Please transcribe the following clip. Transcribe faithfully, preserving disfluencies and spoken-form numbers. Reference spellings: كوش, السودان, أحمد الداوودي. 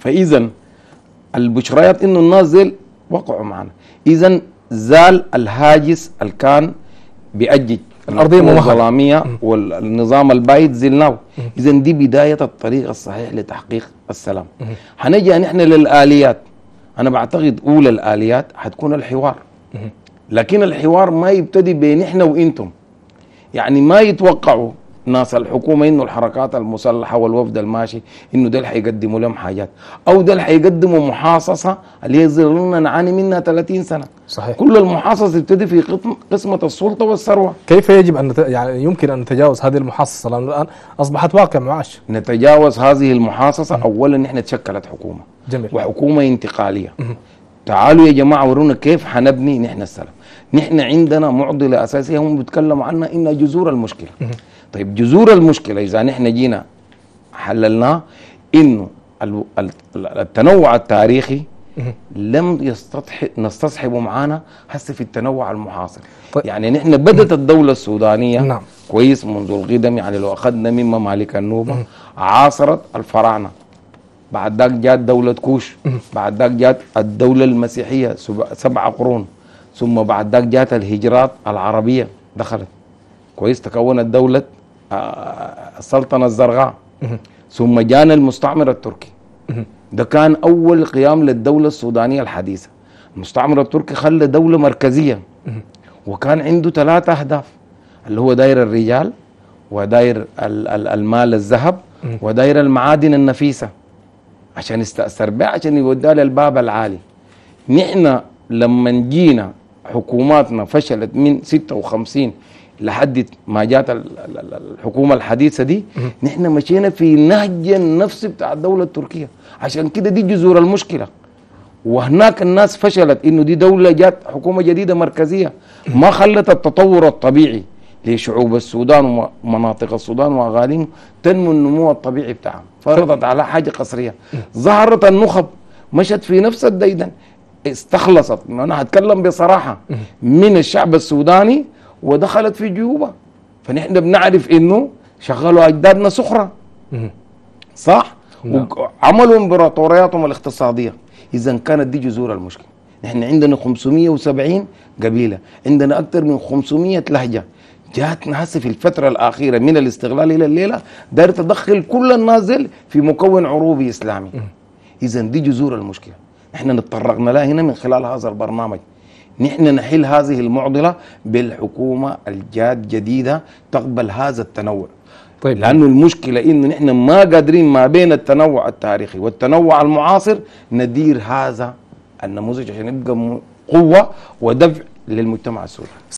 فإذا البشريات إنه الناس ديل وقعوا معنا، إذا زال الهاجس اللي كان بيأجج الأرضية الظلامية والنظام البايد زلناه. إذا دي بداية الطريق الصحيح لتحقيق السلام. هنجي نحن للآليات، أنا بعتقد أولى الآليات حتكون الحوار، لكن الحوار ما يبتدي بين إحنا وإنتم. يعني ما يتوقعوا ناس الحكومة إنه الحركات المسلحة والوفد الماشي إنه ده اللي حيقدموا لهم حاجات، أو ده اللي حيقدموا محاصصة اللي يظلنا نعاني منها ثلاثين سنة. صحيح. كل المحاصصة تبتدي في قسم قسمة السلطة والثروة. كيف يجب أن نت... يعني يمكن أن نتجاوز هذه المحاصصة لأن الآن أصبحت واقع معاش؟ نتجاوز هذه المحاصصة م. أولا نحن تشكلت حكومة. جميل. وحكومة انتقالية. م. تعالوا يا جماعة ورونا كيف حنبني نحن السلام. نحن عندنا معضلة أساسية هم بيتكلموا عنها إنها جذور المشكلة. طيب جذور المشكلة إذا نحن جينا حللناها إنه التنوع التاريخي لم يستطح نستصحبه معانا هسه في التنوع المحاصر. طيب. يعني نحن بدت الدولة السودانية نعم. كويس منذ القدم، يعني لو أخذنا من ممالك النوبة عاصرت الفراعنة، بعد ذاك جاءت دولة كوش، بعد ذاك جاءت الدولة المسيحية سبع قرون، ثم بعد ذاك جاءت الهجرات العربية دخلت كويس تكونت دولة السلطنة الزرقاء، ثم جانا المستعمر التركي. ده كان أول قيام للدولة السودانية الحديثة. المستعمر التركي خلى دولة مركزية وكان عنده ثلاثة أهداف اللي هو داير الرجال وداير المال الذهب وداير المعادن النفيسة عشان يستأثر بها عشان يوديها للباب العالي. نحن لما جينا حكوماتنا فشلت من ستة وخمسين لحد ما جات الحكومه الحديثه دي نحن مشينا في نهج النفس بتاع الدوله التركيه، عشان كده دي جذور المشكله. وهناك الناس فشلت انه دي دوله جات حكومه جديده مركزيه ما خلت التطور الطبيعي لشعوب السودان ومناطق السودان واغاليهم تنمو النمو الطبيعي بتاعهم، فرضت على حاجه قصريه. ظهرت النخب مشت في نفس الديدن، استخلصت انا هتكلم بصراحه من الشعب السوداني ودخلت في جيوبها. فنحن بنعرف انه شغلوا اجدادنا سخره صح؟ وعملوا امبراطورياتهم الاقتصاديه. اذا كانت دي جذور المشكله. نحن عندنا خمسمية وسبعين قبيله، عندنا اكثر من خمسمية لهجه. جاتنا هسه في الفتره الاخيره من الاستغلال الى الليله داير تدخل كل النازل في مكون عروبي اسلامي. اذا دي جذور المشكله. نحن نتطرقنا لها هنا من خلال هذا البرنامج. نحن نحل هذه المعضلة بالحكومة الجاد جديدة تقبل هذا التنوع. طيب. لأنه المشكلة إنه نحن ما قادرين ما بين التنوع التاريخي والتنوع المعاصر ندير هذا النموذج عشان يبقى قوة ودفع للمجتمع السوري.